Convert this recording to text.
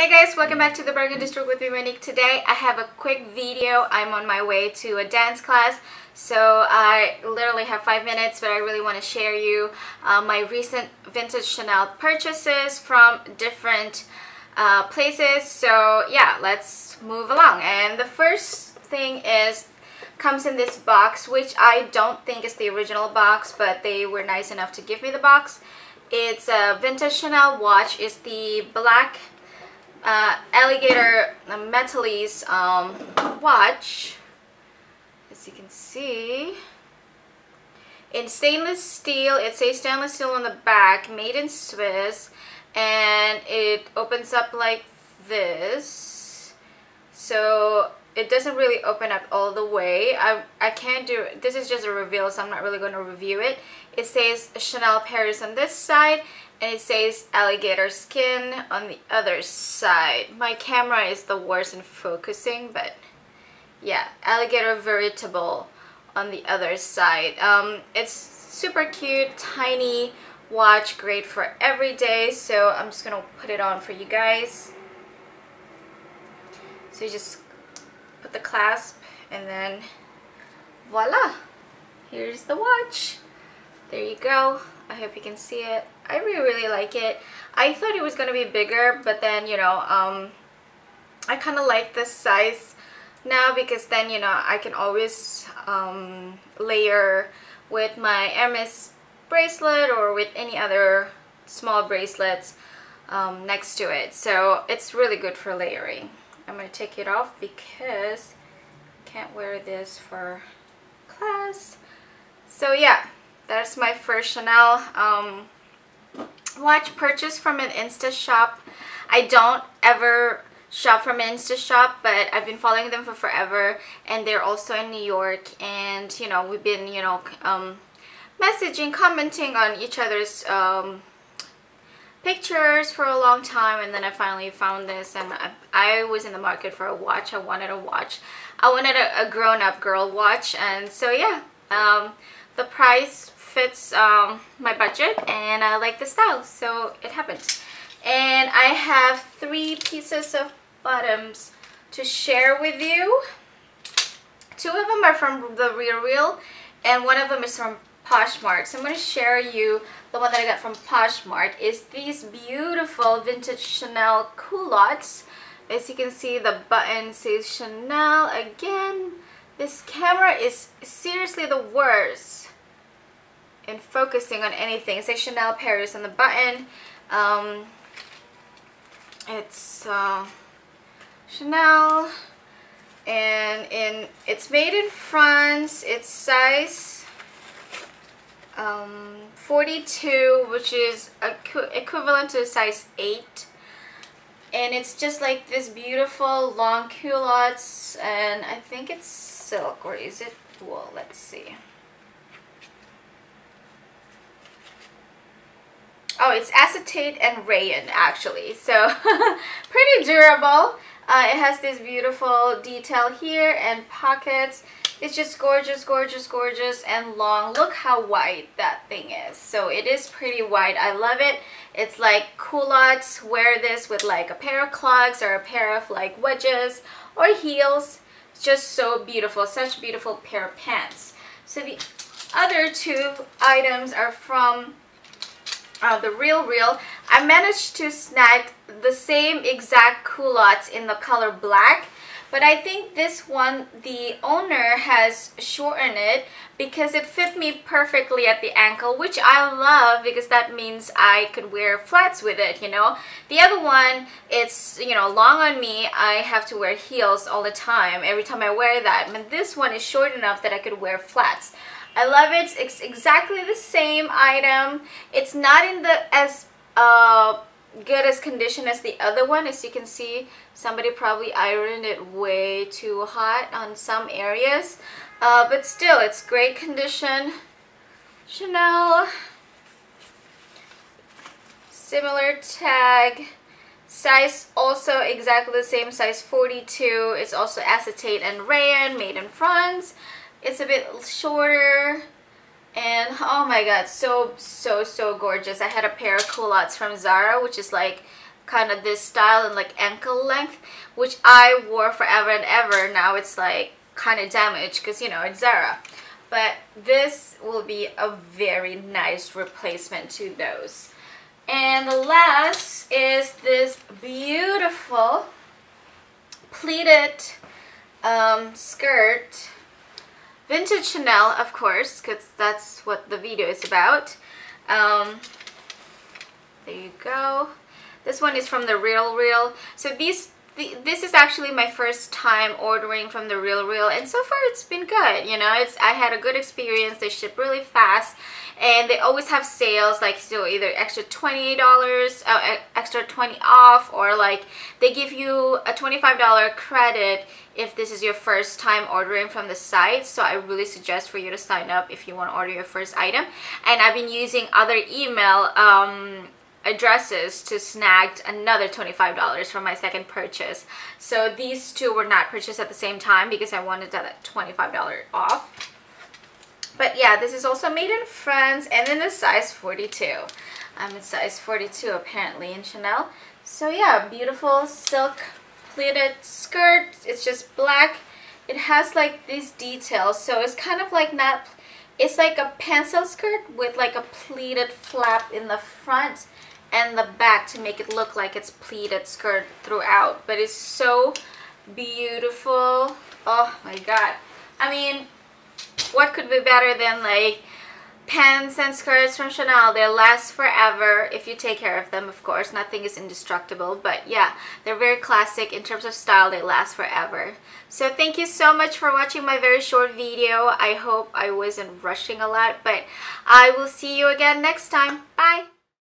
Hey guys, welcome back to The Bargain District with me, Monique. Today I have a quick video. I'm on my way to a dance class, so I literally have 5 minutes, but I really want to share you my recent vintage Chanel purchases from different places. So yeah, let's move along. And the first thing comes in this box, which I don't think is the original box, but they were nice enough to give me the box. It's a vintage Chanel watch. It's the black alligator metallice watch, as you can see, in stainless steel. It says stainless steel on the back, made in Swiss, and it opens up like this, so it doesn't really open up all the way. I can't do it. This is just a reveal, so I'm not really going to review it. It says Chanel Paris on this side, and it says alligator skin on the other side. My camera is the worst in focusing, but yeah, alligator veritable on the other side. It's super cute, tiny watch, great for every day. So I'm just gonna put it on for you guys. So you just put the clasp and then voila, here's the watch. There you go. I hope you can see it. I really like it. I thought it was going to be bigger, but then, you know, I kind of like this size now, because then, you know, I can always layer with my Hermes bracelet or with any other small bracelets next to it. So it's really good for layering. I'm going to take it off because I can't wear this for class. So yeah, that's my first Chanel watch purchase from an Insta shop. I don't ever shop from an Insta shop, but I've been following them for forever, and they're also in New York, and you know, we've been, you know, messaging, commenting on each other's pictures for a long time, and then I finally found this, and I was in the market for a watch. I wanted a watch. I wanted a grown-up girl watch, and so yeah, the price fits my budget, and I like the style, so it happened. And I have 3 pieces of bottoms to share with you. 2 of them are from the Real Real, and 1 of them is from Poshmark. So I'm going to share you the one that I got from Poshmark. Is these beautiful vintage Chanel culottes. As you can see, the button says Chanel again. This camera is seriously the worst in focusing on anything. It says Chanel Paris on the button. It's Chanel, and it's made in France. It's size 42, which is equivalent to size 8, and it's just like this beautiful long culottes, and I think it's silk, or is it wool? Let's see. Oh, it's acetate and rayon, actually, so pretty durable. It has this beautiful detail here and pockets. It's just gorgeous, gorgeous, gorgeous, and long. Look how wide that thing is. So it is pretty wide. I love it. It's like culottes. Wear this with like a pair of clogs or a pair of like wedges or heels. It's just so beautiful. Such beautiful pair of pants. So the other 2 items are from the Real Real. I managed to snag the same exact culottes in the color black, but I think this one, the owner has shortened it because it fit me perfectly at the ankle, which I love, because that means I could wear flats with it, you know. The other one, it's, you know, long on me. I have to wear heels all the time, every time I wear that. But this one is short enough that I could wear flats. I love it. It's exactly the same item. It's not in the as good as condition as the other one. As you can see, somebody probably ironed it way too hot on some areas, but still, it's great condition. Chanel, similar tag, size also exactly the same, size 42. It's also acetate and rayon, made in France. It's a bit shorter, and oh my god, so gorgeous. I had a pair of culottes from Zara, which is like kind of this style and like ankle length, which I wore forever and ever. Now it's like kind of damaged because, you know, it's Zara. But this will be a very nice replacement to those. And the last is this beautiful pleated skirt, vintage Chanel, of course, because that's what the video is about. There you go. This one is from the Real Real. So this is actually my first time ordering from the Real Real, and so far it's been good. You know, I had a good experience. They ship really fast, and they always have sales, like, so either extra $20, extra 20 off, or like they give you a $25 credit if this is your first time ordering from the site. So I really suggest for you to sign up if you want to order your first item. And I've been using other email addresses to snag another $25 for my second purchase. So these two were not purchased at the same time because I wanted that $25 off. But yeah, this is also made in France and in a size 42. I'm in size 42 apparently in Chanel. So yeah, beautiful silk pleated skirt. It's just black. It has like these details, so it's kind of like not, it's like a pencil skirt with like a pleated flap in the front and the back to make it look like it's pleated skirt throughout. But it's so beautiful. Oh my god, I mean, what could be better than like pants and skirts from Chanel? They last forever if you take care of them, of course. Nothing is indestructible, but yeah, they're very classic in terms of style. They last forever. So thank you so much for watching my very short video. I hope I wasn't rushing a lot, but I will see you again next time. Bye.